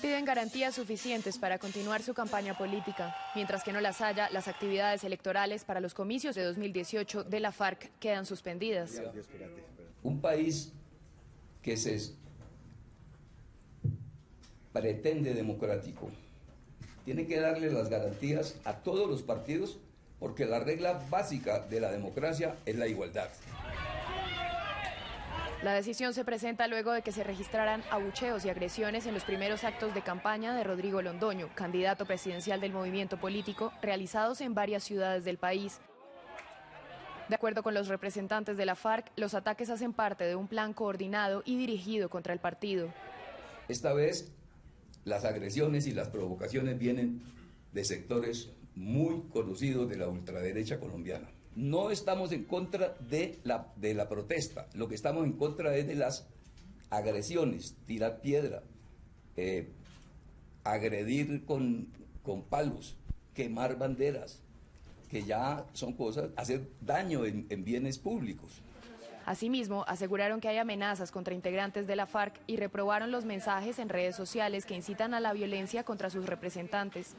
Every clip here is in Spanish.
Piden garantías suficientes para continuar su campaña política. Mientras que no las haya, las actividades electorales para los comicios de 2018 de la FARC quedan suspendidas. Un país que se pretende democrático tiene que darle las garantías a todos los partidos, porque la regla básica de la democracia es la igualdad. La decisión se presenta luego de que se registraran abucheos y agresiones en los primeros actos de campaña de Rodrigo Londoño, candidato presidencial del movimiento político, realizados en varias ciudades del país. De acuerdo con los representantes de la FARC, los ataques hacen parte de un plan coordinado y dirigido contra el partido. Esta vez, las agresiones y las provocaciones vienen de sectores muy conocidos de la ultraderecha colombiana. No estamos en contra de la protesta, lo que estamos en contra es de las agresiones, tirar piedra, agredir con palos, quemar banderas, que ya son cosas, hacer daño en bienes públicos. Asimismo, aseguraron que hay amenazas contra integrantes de la FARC y reprobaron los mensajes en redes sociales que incitan a la violencia contra sus representantes.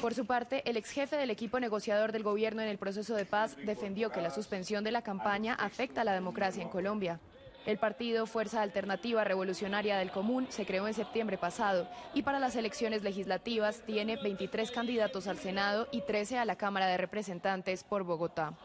Por su parte, el exjefe del equipo negociador del gobierno en el proceso de paz defendió que la suspensión de la campaña afecta a la democracia en Colombia. El partido Fuerza Alternativa Revolucionaria del Común se creó en septiembre pasado y para las elecciones legislativas tiene 23 candidatos al Senado y 13 a la Cámara de Representantes por Bogotá.